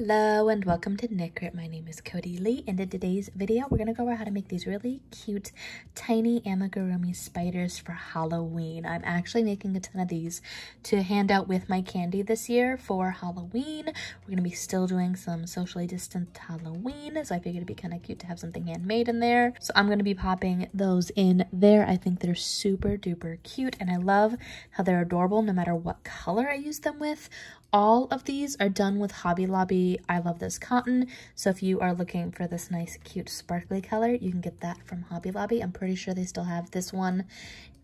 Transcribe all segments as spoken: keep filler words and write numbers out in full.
Hello and welcome to Knit Grit. My name is Cody Lee, and in today's video we're going to go over how to make these really cute tiny amigurumi spiders for Halloween. I'm actually making a ton of these to hand out with my candy this year for Halloween. We're going to be still doing some socially distanced Halloween, so I figured it'd be kind of cute to have something handmade in there. So I'm going to be popping those in there. I think they're super duper cute, and I love how they're adorable no matter what color I use them with. All of these are done with Hobby Lobby I Love This Cotton, so if you are looking for this nice cute sparkly color, you can get that from Hobby Lobby. I'm pretty sure they still have this one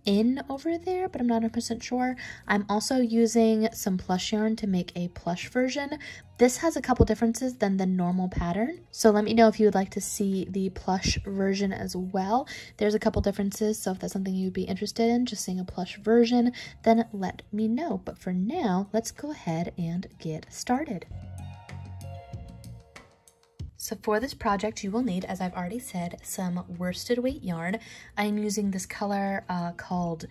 in over there, but I'm not one hundred percent sure. I'm also using some plush yarn to make a plush version. This has a couple differences than the normal pattern, so let me know if you would like to see the plush version as well. There's a couple differences, so if that's something you'd be interested in, just seeing a plush version, then let me know. But for now, let's go ahead and get started. So for this project, you will need, as I've already said, some worsted weight yarn. I'm using this color uh, called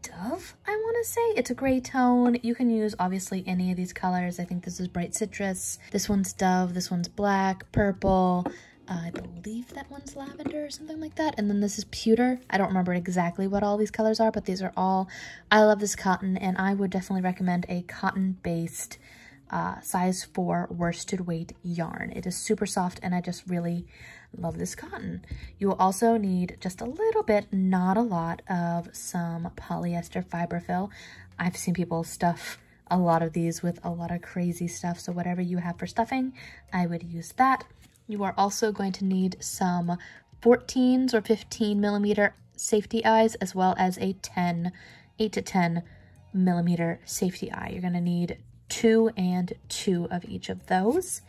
Dove, I want to say. It's a gray tone. You can use, obviously, any of these colors. I think this is Bright Citrus. This one's Dove. This one's black, purple. Uh, I believe that one's lavender or something like that. And then this is pewter. I don't remember exactly what all these colors are, but these are all I Love This Cotton, and I would definitely recommend a cotton-based Uh, size four worsted weight yarn. It is super soft, and I just really love this cotton. You will also need just a little bit, not a lot, of some polyester fiberfill. I've seen people stuff a lot of these with a lot of crazy stuff, so whatever you have for stuffing, I would use that. You are also going to need some fourteens or fifteen millimeter safety eyes, as well as a ten, eight to ten millimeter safety eye. You're going to need two and two of each of those.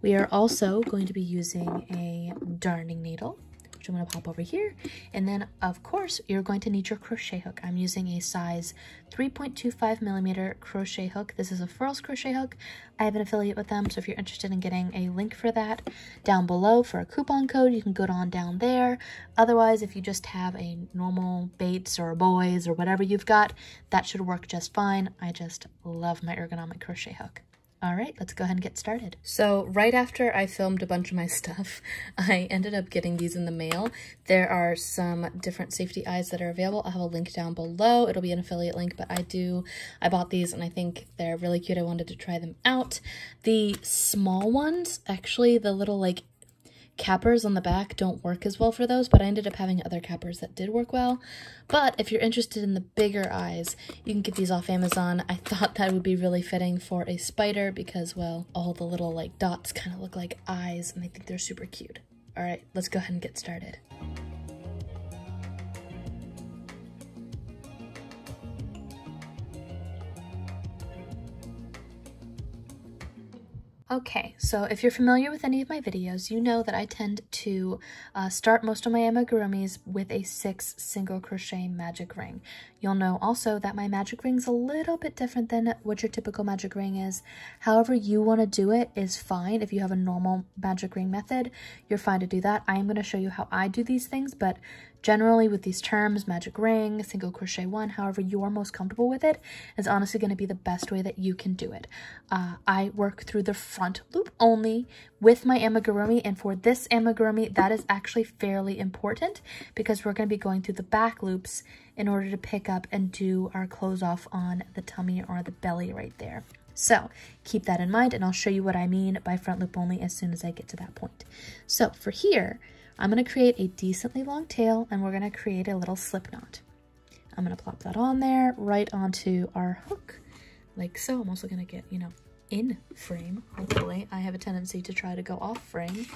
We are also going to be using a darning needle, which I'm going to pop over here. And then, of course, you're going to need your crochet hook. I'm using a size three point two five millimeter crochet hook. This is a Furls crochet hook. I have an affiliate with them, so if you're interested in getting a link for that down below for a coupon code, you can go on down there. Otherwise, if you just have a normal Bates or Boys or whatever you've got, that should work just fine. I just love my ergonomic crochet hook. All right, let's go ahead and get started. So right after I filmed a bunch of my stuff, I ended up getting these in the mail. There are some different safety eyes that are available. I'll have a link down below. It'll be an affiliate link, but I do, I bought these and I think they're really cute. I wanted to try them out. The small ones, actually the little like cappers on the back don't work as well for those, but I ended up having other cappers that did work well. But if you're interested in the bigger eyes, you can get these off Amazon. I thought that would be really fitting for a spider because, well, all the little like dots kind of look like eyes, and I think they're super cute. All right, let's go ahead and get started. Okay, so if you're familiar with any of my videos, you know that I tend to uh, start most of my amigurumis with a six single crochet magic ring. You'll know also that my magic ring's a little bit different than what your typical magic ring is. However you want to do it is fine. If you have a normal magic ring method, you're fine to do that. I am going to show you how I do these things, but generally with these terms, magic ring, single crochet one, however you are most comfortable with it, is honestly going to be the best way that you can do it. Uh, I work through the front loop only with my amigurumi, and for this amigurumi, that is actually fairly important because we're going to be going through the back loops in order to pick up and do our close off on the tummy or the belly right there. So keep that in mind, and I'll show you what I mean by front loop only as soon as I get to that point. So for here, I'm going to create a decently long tail, and we're going to create a little slip knot. I'm going to plop that on there right onto our hook, like so. I'm also going to get, you know, in frame, hopefully. I have a tendency to try to go off frame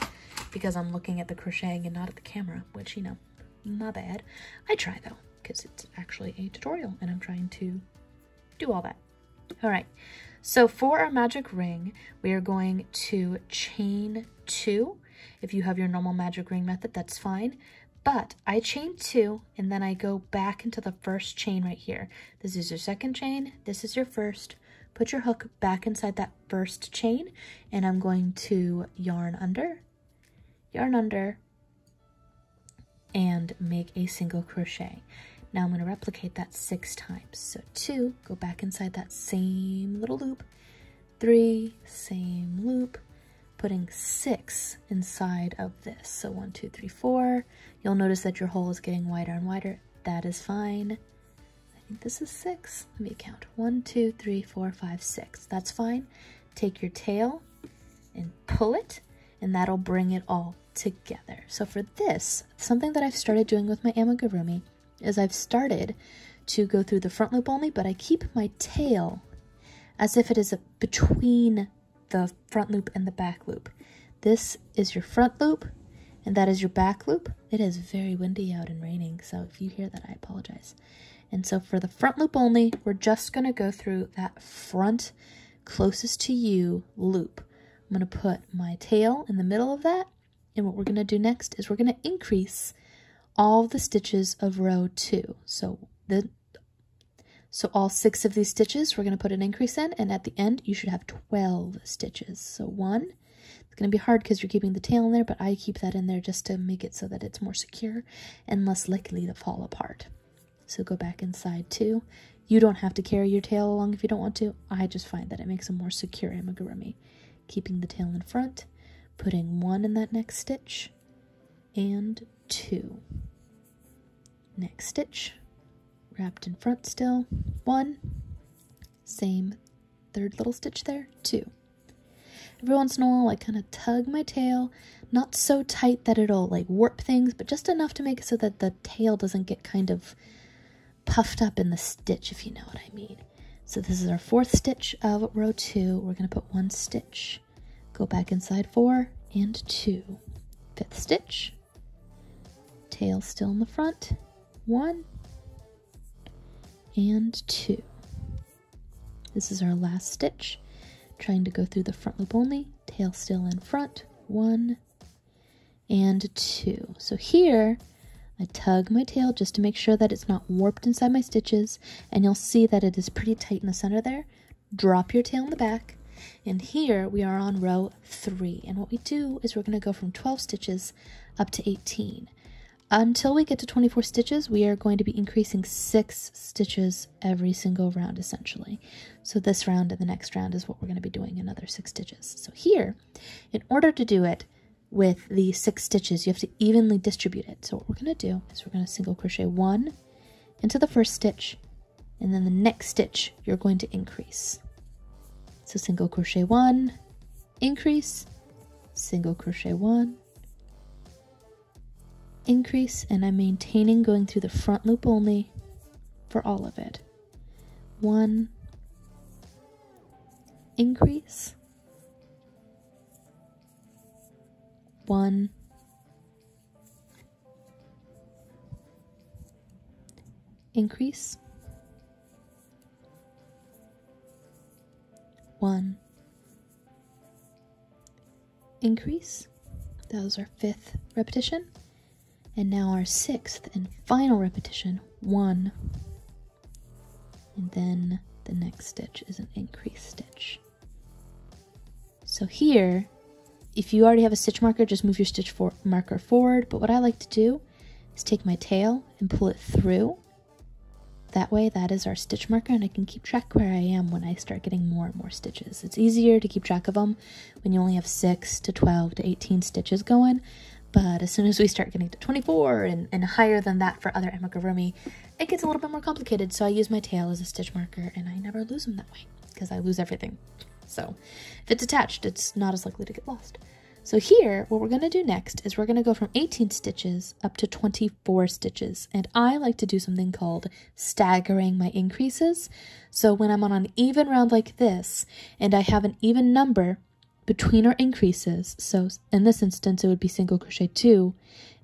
because I'm looking at the crocheting and not at the camera, which, you know, not bad. I try though, because it's actually a tutorial and I'm trying to do all that. All right, so for our magic ring, we are going to chain two. If you have your normal magic ring method, that's fine. But I chain two, and then I go back into the first chain right here. This is your second chain. This is your first. Put your hook back inside that first chain, and I'm going to yarn under, yarn under, and make a single crochet. Now I'm going to replicate that six times. So two, go back inside that same little loop, three, same loop, putting six inside of this. So one, two, three, four. You'll notice that your hole is getting wider and wider. That is fine. I think this is six. Let me count. One, two, three, four, five, six. That's fine. Take your tail and pull it, and that'll bring it all together. So for this, something that I've started doing with my amigurumi is I've started to go through the front loop only, but I keep my tail as if it is between the front loop and the back loop. This is your front loop, and that is your back loop. It is very windy out and raining, so if you hear that, I apologize. And so for the front loop only, we're just gonna go through that front closest to you loop. I'm gonna put my tail in the middle of that, and what we're gonna do next is we're gonna increase all the stitches of row two. So the So all six of these stitches, we're going to put an increase in, and at the end, you should have twelve stitches. So one, it's going to be hard because you're keeping the tail in there, but I keep that in there just to make it so that it's more secure and less likely to fall apart. So go back inside two. You don't have to carry your tail along if you don't want to. I just find that it makes a more secure amigurumi. Keeping the tail in front, putting one in that next stitch, and two. Next stitch. Wrapped in front still, one, same third little stitch there, two. Every once in a while I kind of tug my tail, not so tight that it'll like warp things, but just enough to make it so that the tail doesn't get kind of puffed up in the stitch, if you know what I mean. So this is our fourth stitch of row two. We're gonna put one stitch, go back inside four and two. Fifth stitch, tail still in the front, one, and two. This is our last stitch, trying to go through the front loop only, tail still in front, one and two. So here I tug my tail just to make sure that it's not warped inside my stitches, and you'll see that it is pretty tight in the center there. Drop your tail in the back, and here we are on row three, and what we do is we're going to go from twelve stitches up to eighteen. Until we get to twenty-four stitches, we are going to be increasing six stitches every single round, essentially. So this round and the next round is what we're going to be doing, another six stitches. So here, in order to do it with the six stitches, you have to evenly distribute it. So what we're going to do is we're going to single crochet one into the first stitch, and then the next stitch you're going to increase. So single crochet one, increase, single crochet one, increase, and I'm maintaining going through the front loop only for all of it. One, increase, one, increase, one, increase. That was our fifth repetition. And now our sixth and final repetition, one, and then the next stitch is an increase stitch. So here, if you already have a stitch marker, just move your stitch for marker forward, but what I like to do is take my tail and pull it through. That way, that is our stitch marker, and I can keep track where I am when I start getting more and more stitches. It's easier to keep track of them when you only have six to twelve to eighteen stitches going. But as soon as we start getting to twenty-four and, and higher than that for other amigurumi, it gets a little bit more complicated. So I use my tail as a stitch marker, and I never lose them that way because I lose everything. So if it's attached, it's not as likely to get lost. So here, what we're going to do next is we're going to go from eighteen stitches up to twenty-four stitches. And I like to do something called staggering my increases. So when I'm on an even round like this and I have an even number between our increases, so in this instance it would be single crochet two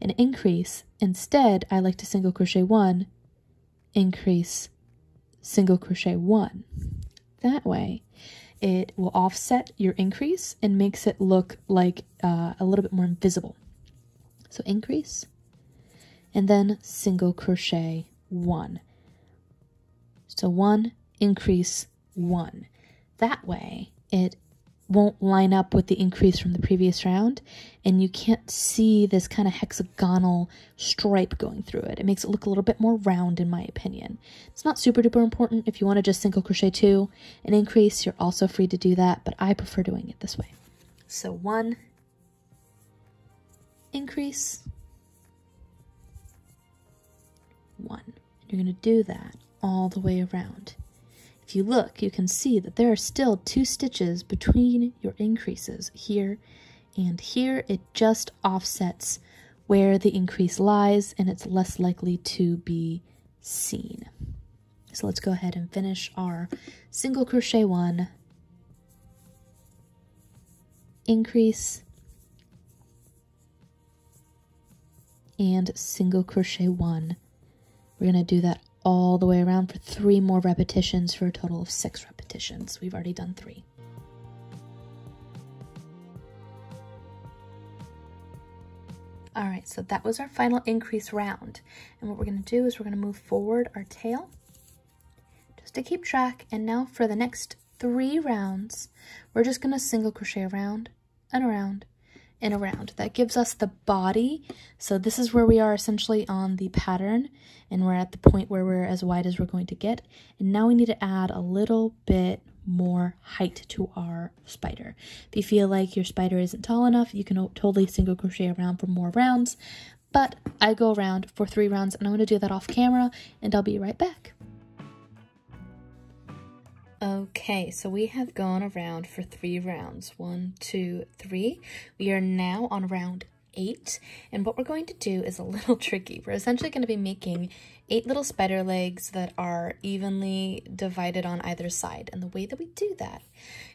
and increase. Instead, I like to single crochet one, increase, single crochet one. That way it will offset your increase and makes it look like uh, a little bit more invisible. So increase and then single crochet one. So one, increase, one. That way it won't line up with the increase from the previous round, and you can't see this kind of hexagonal stripe going through it. It makes it look a little bit more round, in my opinion. It's not super duper important. If you want to just single crochet two and increase, you're also free to do that, but I prefer doing it this way. So one increase, one. You're going to do that all the way around. If you look, you can see that there are still two stitches between your increases here and here. It just offsets where the increase lies and it's less likely to be seen. So let's go ahead and finish our single crochet one, increase, and single crochet one. We're going to do that all the way around for three more repetitions for a total of six repetitions. We've already done three. All right, so that was our final increase round. And what we're going to do is we're going to move forward our tail just to keep track. And now for the next three rounds, we're just going to single crochet around and around and around. That gives us the body. So this is where we are essentially on the pattern, and we're at the point where we're as wide as we're going to get. And now we need to add a little bit more height to our spider. If you feel like your spider isn't tall enough, you can totally single crochet around for more rounds, but I go around for three rounds and I'm going to do that off camera, and I'll be right back. Okay, so we have gone around for three rounds. One, two, three. We are now on round eight, and what we're going to do is a little tricky. We're essentially going to be making eight little spider legs that are evenly divided on either side, and the way that we do that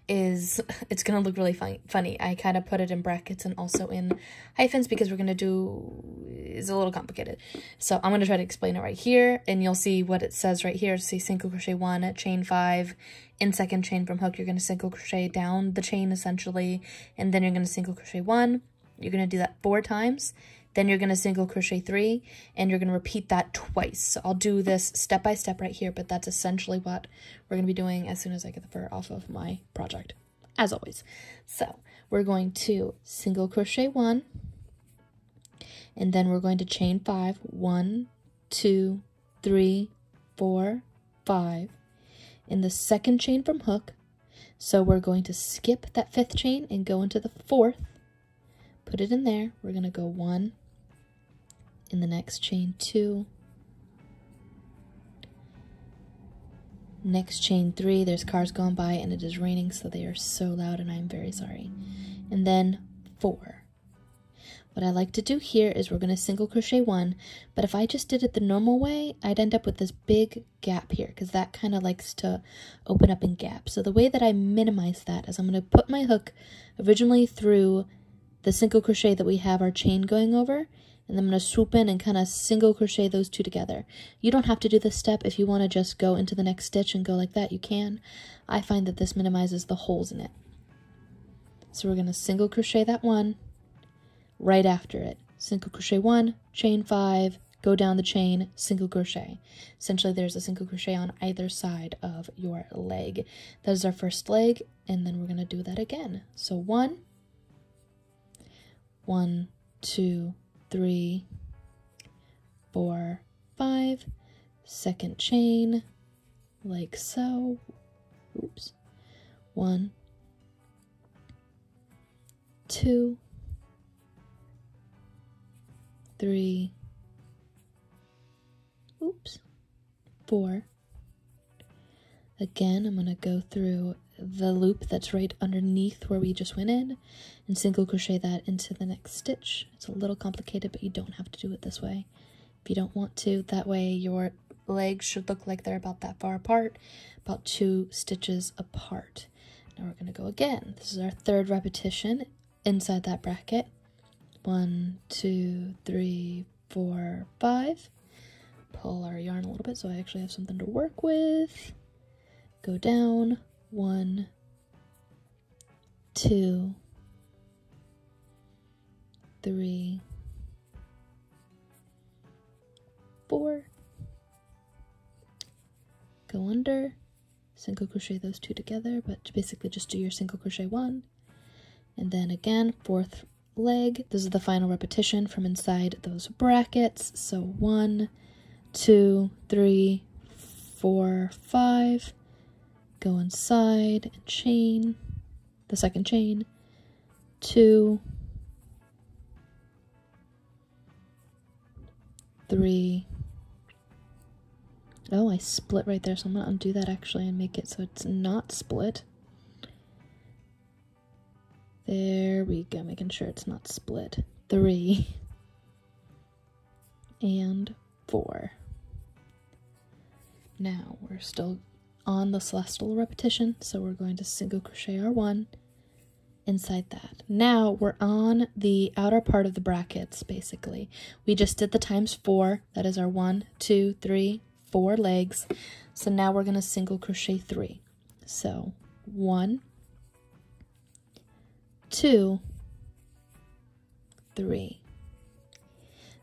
is it's going to look really fun funny. I kind of put it in brackets and also in hyphens because we're going to do is a little complicated. So I'm going to try to explain it right here, and you'll see what it says right here. See, single crochet one, chain five, in second chain from hook, you're going to single crochet down the chain essentially, and then you're going to single crochet one. You're going to do that four times, then you're going to single crochet three, and you're going to repeat that twice. So I'll do this step by step right here, but that's essentially what we're going to be doing as soon as I get the fur off of my project, as always. So we're going to single crochet one, and then we're going to chain five, one, two, three, four, five, in the second chain from hook. So we're going to skip that fifth chain and go into the fourth, put it in there. We're going to go one, in the next chain two, next chain three. There's cars going by and it is raining, so they are so loud and I'm very sorry. And then four. What I like to do here is we're going to single crochet one, but if I just did it the normal way, I'd end up with this big gap here because that kind of likes to open up and gap. So the way that I minimize that is I'm going to put my hook originally through the single crochet that we have our chain going over, and I'm going to swoop in and kind of single crochet those two together. You don't have to do this step. If you want to just go into the next stitch and go like that, you can. I find that this minimizes the holes in it. So we're going to single crochet that one. Right after it, single crochet one, chain five, go down the chain, single crochet. Essentially there's a single crochet on either side of your leg. That is our first leg, and then we're going to do that again. So one, one, two, three, four, five, second chain, like so, oops, one, two, three, oops, four. Again, I'm going to go through the loop that's right underneath where we just went in and single crochet that into the next stitch. It's a little complicated, but you don't have to do it this way if you don't want to. That way your legs should look like they're about that far apart, about two stitches apart. Now we're going to go again. This is our third repetition inside that bracket. One, two, three, four, five. Pull our yarn a little bit so I actually have something to work with. Go down. One, two, three, four. Go under. Single crochet those two together, but basically just do your single crochet one. And then again, fourth leg. This is the final repetition from inside those brackets. So one, two, three, four, five. Go inside and chain the second chain, two, three. Oh, I split right there, so I'm gonna undo that actually and make it so it's not split. There we go, making sure it's not split. Three and four. Now we're still on the celestial repetition, so we're going to single crochet our one inside that. Now we're on the outer part of the brackets, basically. We just did the times four, that is our one, two, three, four legs. So now we're gonna single crochet three. So one, two, three.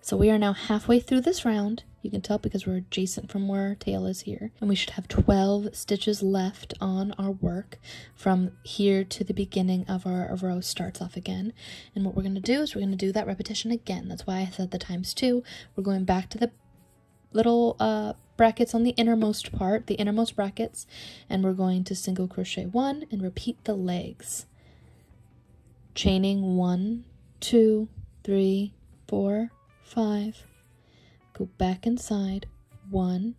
So we are now halfway through this round. You can tell because we're adjacent from where our tail is here. And we should have twelve stitches left on our work from here to the beginning of our row starts off again. And what we're gonna do is we're gonna do that repetition again. That's why I said the times two. We're going back to the little uh, brackets on the innermost part, the innermost brackets, and we're going to single crochet one and repeat the legs. Chaining one, two, three, four, five. Go back inside, one,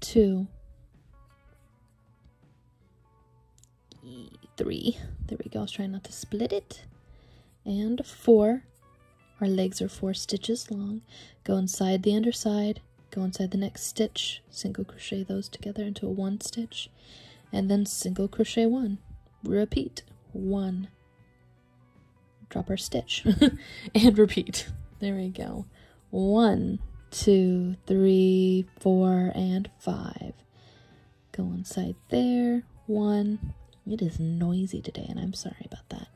two, three. There we go, I was trying not to split it. And four. Our legs are four stitches long. Go inside the underside, go inside the next stitch, single crochet those together into a one stitch, and then single crochet one. Repeat, one. Drop our stitch and repeat. There we go. One, two, three, four, and five. Go inside there. One. It is noisy today, and I'm sorry about that.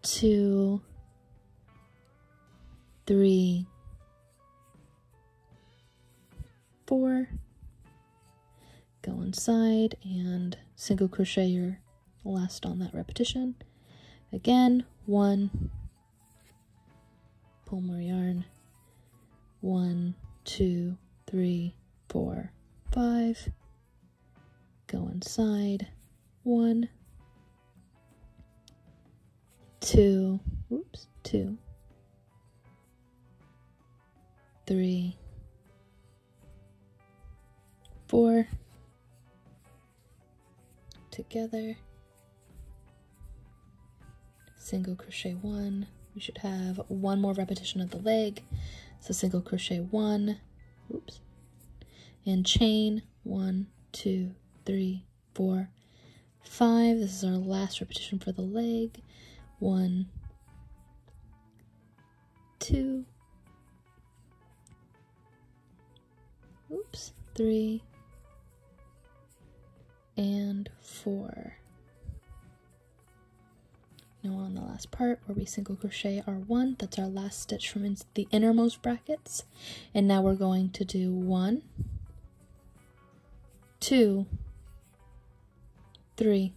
Two, three, four, go inside and single crochet your last on that repetition. Again, one, pull more yarn, one, two, three, four, five, go inside, one, two, oops, two, three, four, together, single crochet one. We should have one more repetition of the leg, so single crochet one, oops, and chain one, two, three, four, five. This is our last repetition for the leg. One, two, oops, three, and four. Now on the last part where we single crochet our one, that's our last stitch from in the innermost brackets. And now we're going to do one, two, three.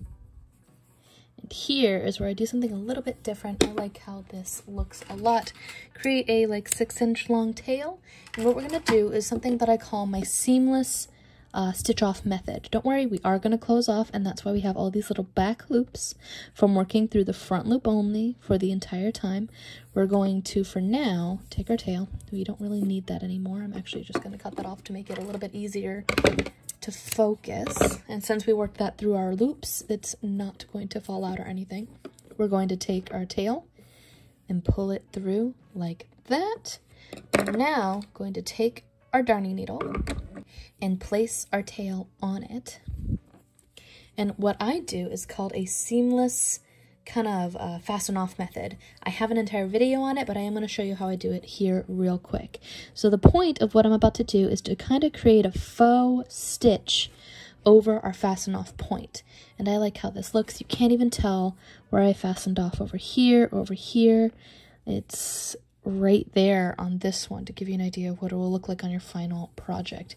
And here is where I do something a little bit different. I like how this looks a lot. Create a like six inch long tail. And what we're gonna do is something that I call my seamless Uh, stitch off method. Don't worry, we are going to close off, and that's why we have all these little back loops from working through the front loop only for the entire time. We're going to, for now, take our tail. We don't really need that anymore. I'm actually just going to cut that off to make it a little bit easier to focus. And since we worked that through our loops, it's not going to fall out or anything. We're going to take our tail and pull it through like that. We're now going to take our darning needle and place our tail on it. And what I do is called a seamless kind of uh, fasten off method. I have an entire video on it, but I am going to show you how I do it here real quick. So the point of what I'm about to do is to kind of create a faux stitch over our fasten off point. And I like how this looks. You can't even tell where I fastened off over here, over here. It's right there on this one to give you an idea of what it will look like on your final project.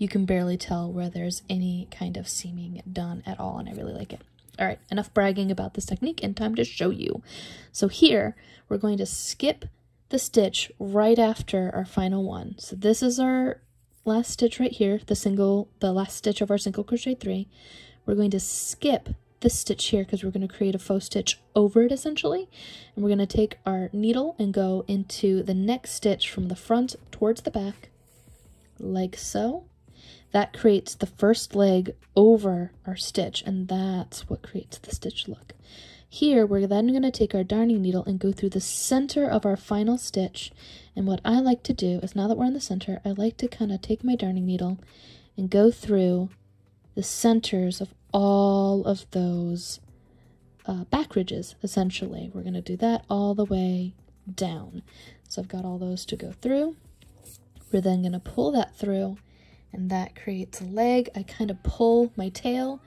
You can barely tell where there's any kind of seaming done at all, and I really like it. All right, enough bragging about this technique and time to show you. So here we're going to skip the stitch right after our final one. So this is our last stitch right here, the single, the last stitch of our single crochet three. We're going to skip this stitch here because we're going to create a faux stitch over it essentially, and we're going to take our needle and go into the next stitch from the front towards the back, like so. That creates the first leg over our stitch, and that's what creates the stitch look. Here we're then going to take our darning needle and go through the center of our final stitch, and what I like to do is, now that we're in the center, I like to kind of take my darning needle and go through the centers of all of those uh, back ridges, essentially. We're going to do that all the way down. So I've got all those to go through. We're then going to pull that through, and that creates a leg. I kind of pull my tail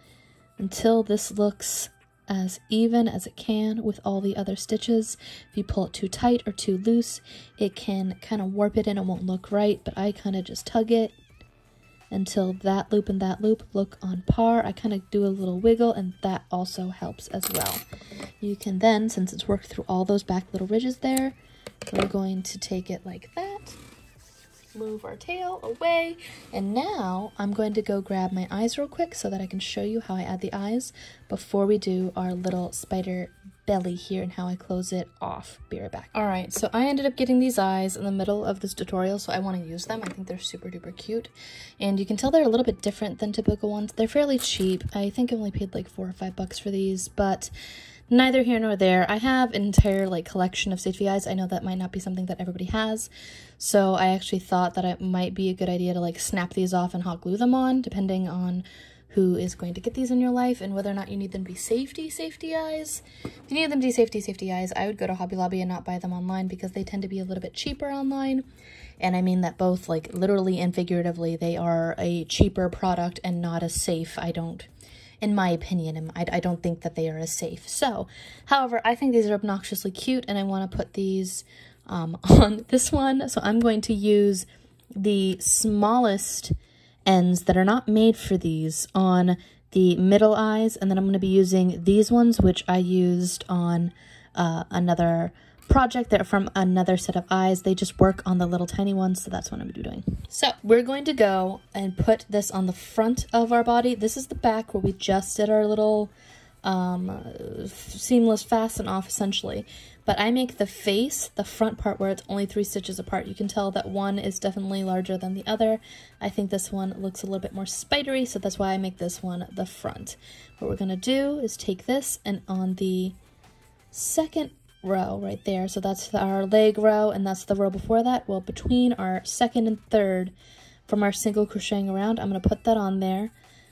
until this looks as even as it can with all the other stitches. If you pull it too tight or too loose, it can kind of warp it and it won't look right, but I kind of just tug it until that loop and that loop look on par. I kind of do a little wiggle, and that also helps as well. You can then, since it's worked through all those back little ridges there, we're going to take it like that, move our tail away, and now I'm going to go grab my eyes real quick so that I can show you how I add the eyes before we do our little spider belly here and how I close it off. Be right back. All right, so I ended up getting these eyes in the middle of this tutorial, so I want to use them. I think they're super duper cute, and you can tell they're a little bit different than typical ones. They're fairly cheap. I think I only paid like four or five bucks for these, but neither here nor there. I have an entire like collection of safety eyes. I know that might not be something that everybody has, so I actually thought that it might be a good idea to like snap these off and hot glue them on, depending on who is going to get these in your life and whether or not you need them to be safety safety eyes. If you need them to be safety safety eyes, I would go to Hobby Lobby and not buy them online because they tend to be a little bit cheaper online. And I mean that both like literally and figuratively. They are a cheaper product and not as safe. I don't In my opinion, I don't think that they are as safe. So, however, I think these are obnoxiously cute, and I want to put these um, on this one. So I'm going to use the smallest ends that are not made for these on the middle eyes, and then I'm going to be using these ones, which I used on uh, another project. They're from another set of eyes. They just work on the little tiny ones, so that's what I'm gonna be doing. So we're going to go and put this on the front of our body. This is the back where we just did our little um, seamless fasten off essentially, but I make the face the front part where it's only three stitches apart. You can tell that one is definitely larger than the other. I think this one looks a little bit more spidery, so that's why I make this one the front. What we're gonna do is take this, and on the second row right there, so that's our leg row and that's the row before that, well, between our second and third from our single crocheting around, I'm going to put that on there.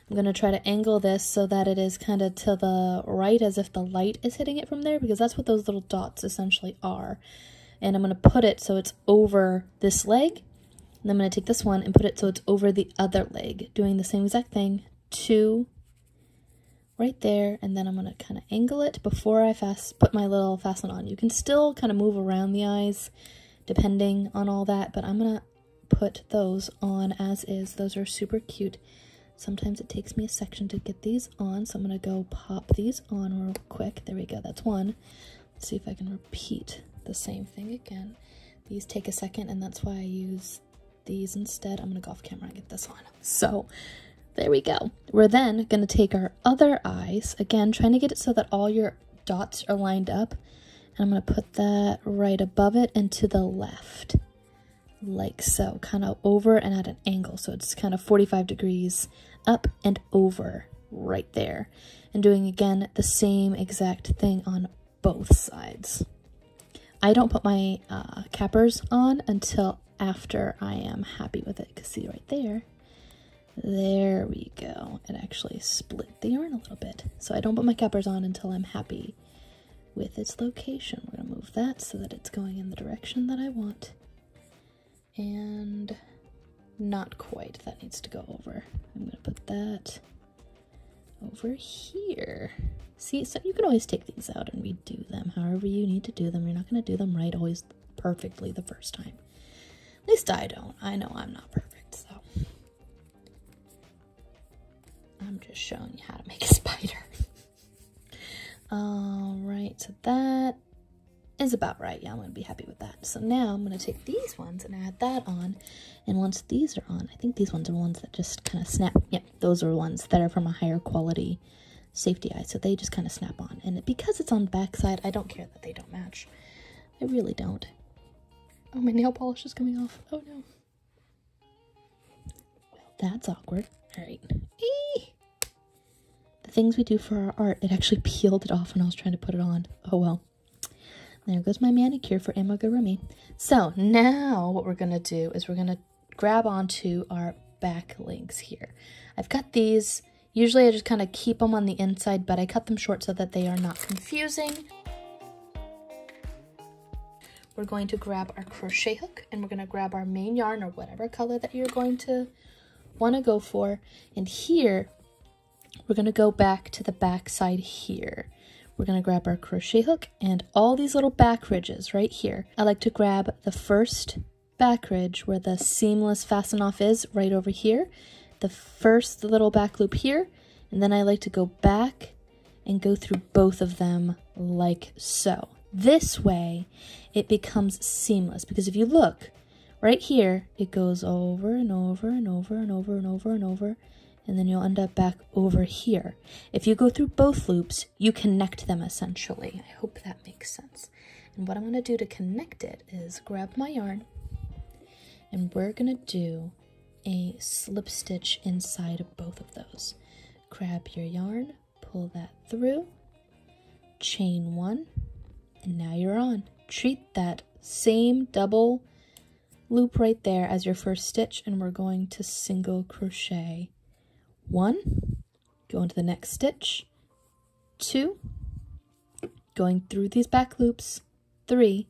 I'm going to try to angle this so that it is kind of to the right, as if the light is hitting it from there, because that's what those little dots essentially are. And I'm going to put it so it's over this leg, and I'm going to take this one and put it so it's over the other leg, doing the same exact thing, two right there, and then I'm gonna kind of angle it before I fast put my little fasten on. You can still kind of move around the eyes depending on all that, but I'm gonna put those on as is. Those are super cute. Sometimes it takes me a section to get these on, so I'm gonna go pop these on real quick. There we go, that's one. Let's see if I can repeat the same thing again. These take a second, and that's why I use these instead. I'm gonna go off camera and get this on. So there we go. We're then going to take our other eyes, again, trying to get it so that all your dots are lined up. And I'm going to put that right above it and to the left, like so, kind of over and at an angle. So it's kind of forty-five degrees up and over right there. And doing, again, the same exact thing on both sides. I don't put my uh, cappers on until after I am happy with it. You can see right there. There we go. It actually split the yarn a little bit. So I don't put my cappers on until I'm happy with its location. We're going to move that so that it's going in the direction that I want. And not quite. That needs to go over. I'm going to put that over here. See, so you can always take these out and redo them however you need to do them. You're not going to do them right always perfectly the first time. At least I don't. I know I'm not perfect, so I'm just showing you how to make a spider. All right, so that is about right. Yeah, I'm going to be happy with that. So now I'm going to take these ones and add that on. And once these are on, I think these ones are the ones that just kind of snap. Yep, those are ones that are from a higher quality safety eyes, so they just kind of snap on. And because it's on the back side, I don't care that they don't match. I really don't. Oh, my nail polish is coming off. Oh, no. Well, that's awkward. All right. Eee! The things we do for our art, it actually peeled it off when I was trying to put it on. Oh, well. There goes my manicure for amigurumi. So, now what we're going to do is we're going to grab onto our back links here. I've cut these. Usually I just kind of keep them on the inside, but I cut them short so that they are not confusing. We're going to grab our crochet hook, and we're going to grab our main yarn or whatever color that you're going to want to go for. And here, we're going to go back to the back side here. We're going to grab our crochet hook and all these little back ridges right here. I like to grab the first back ridge where the seamless fasten off is right over here, the first little back loop here, and then I like to go back and go through both of them like so. This way, it becomes seamless, because if you look right here, it goes over and over and over and over and over and over, and then you'll end up back over here. If you go through both loops, you connect them essentially. I hope that makes sense. And what I'm going to do to connect it is grab my yarn, and we're going to do a slip stitch inside of both of those. Grab your yarn, pull that through, chain one, and now you're on. Treat that same double loop right there as your first stitch, and we're going to single crochet one, go into the next stitch, two, going through these back loops, three,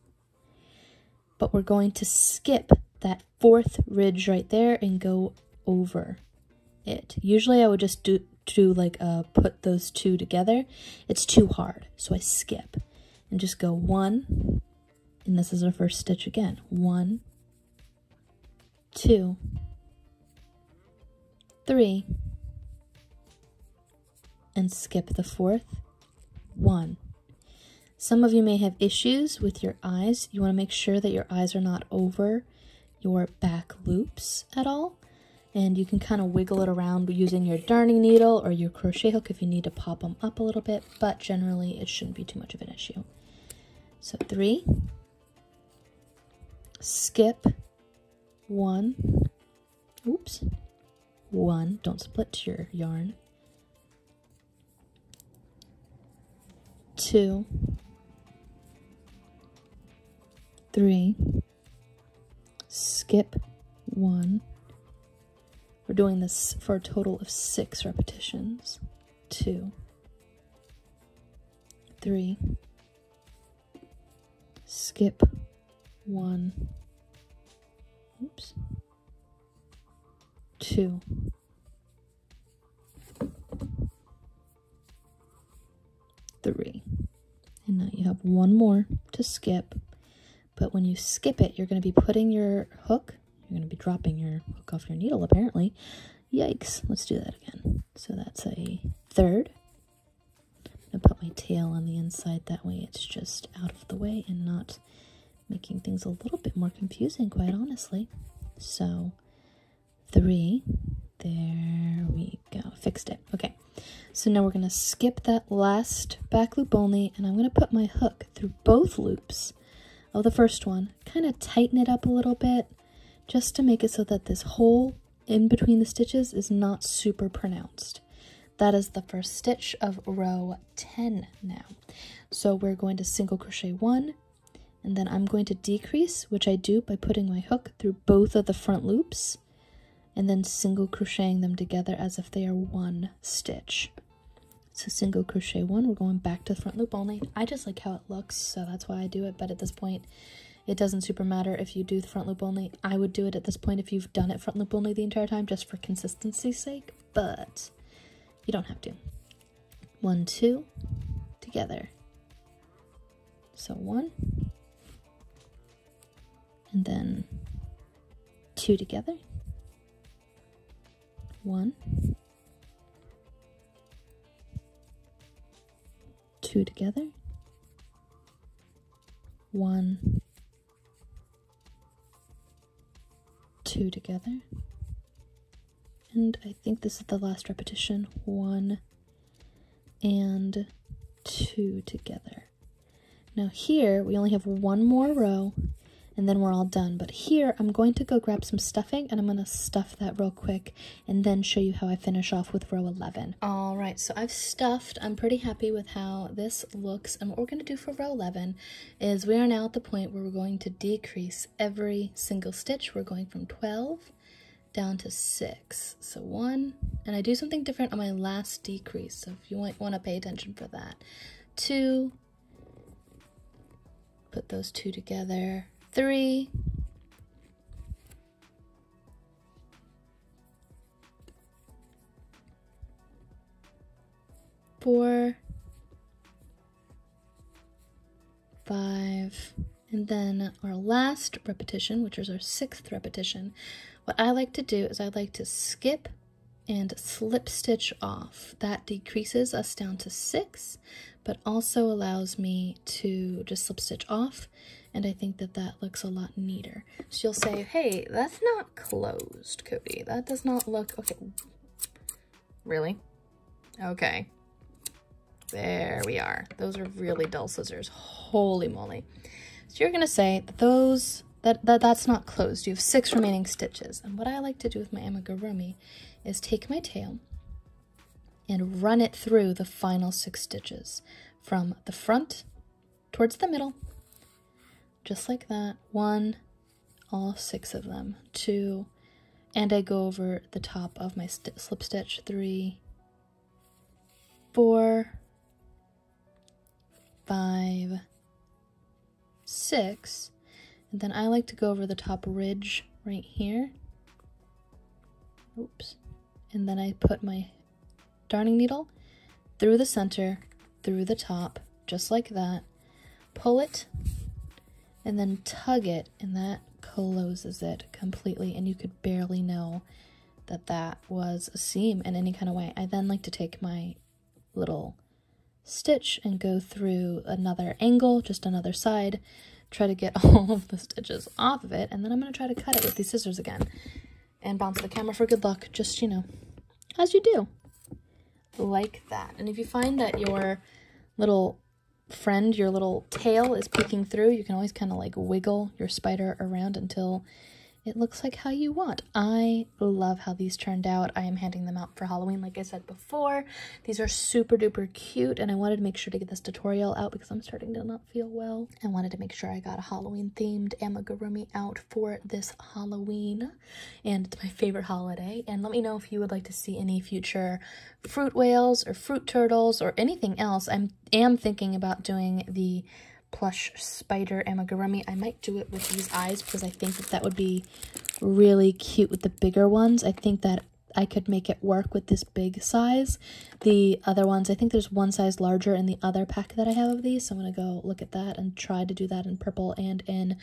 but we're going to skip that fourth ridge right there and go over it. Usually I would just do, do like a, put those two together. It's too hard, so I skip. And just go one, and this is our first stitch again. One, two, three, and skip the fourth, one. Some of you may have issues with your eyes. You want to make sure that your eyes are not over your back loops at all. And you can kind of wiggle it around using your darning needle or your crochet hook if you need to pop them up a little bit, but generally it shouldn't be too much of an issue. So three, skip, one, oops, one, don't split your yarn, two, three, skip, one. We're doing this for a total of six repetitions. Two, three, skip, one, oops, two, three. And now you have one more to skip, but when you skip it, you're going to be putting your hook, you're going to be dropping your hook off your needle, apparently. Yikes. Let's do that again. So that's a third. I'm going to put my tail on the inside. That way it's just out of the way and not making things a little bit more confusing, quite honestly. So three. There we go. Fixed it. Okay. So now we're going to skip that last back loop only, and I'm going to put my hook through both loops of the first one. Kind of tighten it up a little bit, just to make it so that this hole in between the stitches is not super pronounced. That is the first stitch of row ten now. So we're going to single crochet one, and then I'm going to decrease, which I do by putting my hook through both of the front loops, and then single crocheting them together as if they are one stitch. So single crochet one, we're going back to the front loop only. I just like how it looks, so that's why I do it, but at this point, it doesn't super matter if you do the front loop only. I would do it at this point if you've done it front loop only the entire time, just for consistency's sake, but you don't have to. One, two, together. So one, and then two together. One, two together. One, two together, and I think this is the last repetition. One, and two together. Now here we only have one more row and then we're all done, but here I'm going to go grab some stuffing and I'm going to stuff that real quick and then show you how I finish off with row eleven. All right, so I've stuffed. I'm pretty happy with how this looks, and what we're going to do for row eleven is we are now at the point where we're going to decrease every single stitch. We're going from twelve down to six, so one, and I do something different on my last decrease, so if you want, want to pay attention for that. Two, put those two together. Three, four, five, and then our last repetition, which is our sixth repetition. What I like to do is I like to skip and slip stitch off. That decreases us down to six, but also allows me to just slip stitch off. And I think that that looks a lot neater. So you'll say, hey, that's not closed, Cody. That does not look, okay. Really? Okay. There we are. Those are really dull scissors. Holy moly. So you're gonna say that those, that, that that's not closed. You have six remaining stitches. And what I like to do with my amigurumi is take my tail and run it through the final six stitches from the front towards the middle. Just like that, one, all six of them, two, and I go over the top of my st slip stitch, three, four, five, six, and then I like to go over the top ridge right here, oops, and then I put my darning needle through the center, through the top, just like that, pull it, and then tug it, and that closes it completely, and you could barely know that that was a seam in any kind of way. I then like to take my little stitch and go through another angle, just another side, try to get all of the stitches off of it, and then I'm going to try to cut it with these scissors again and bounce the camera for good luck, just, you know, as you do, like that. And if you find that your little friend, your little tail is peeking through, you can always kind of like wiggle your spider around until it looks like how you want. I love how these turned out. I am handing them out for Halloween, like I said before. These are super duper cute, and I wanted to make sure to get this tutorial out because I'm starting to not feel well. I wanted to make sure I got a Halloween themed amigurumi out for this Halloween, and it's my favorite holiday. And let me know if you would like to see any future fruit whales or fruit turtles or anything else. I'm am thinking about doing the plush spider amigurumi. I might do it with these eyes because I think that that would be really cute with the bigger ones. I think that I could make it work with this big size. The other ones, I think there's one size larger in the other pack that I have of these, so I'm going to go look at that and try to do that in purple and in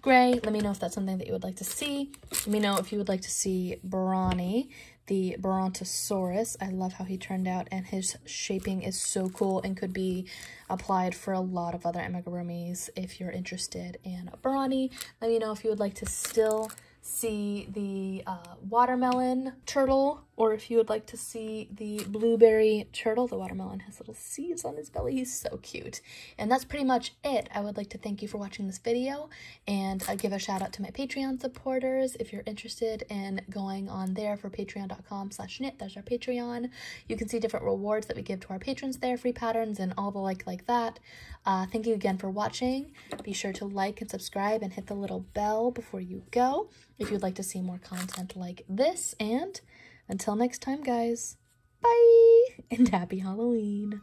gray. Let me know if that's something that you would like to see. Let me know if you would like to see Brawny, the Brontosaurus. I love how he turned out, and his shaping is so cool and could be applied for a lot of other amigurumis if you're interested in Brawny. Let me know if you would like to still see the uh, watermelon turtle, or if you would like to see the blueberry turtle. The watermelon has little seeds on his belly. He's so cute. And that's pretty much it. I would like to thank you for watching this video, and uh, give a shout out to my Patreon supporters. If you're interested in going on there for patreon dot com slash knit, there's our Patreon. You can see different rewards that we give to our patrons there, free patterns and all the like like that. Uh, thank you again for watching. Be sure to like and subscribe and hit the little bell before you go if you'd like to see more content like this. And until next time, guys, bye, and happy Halloween.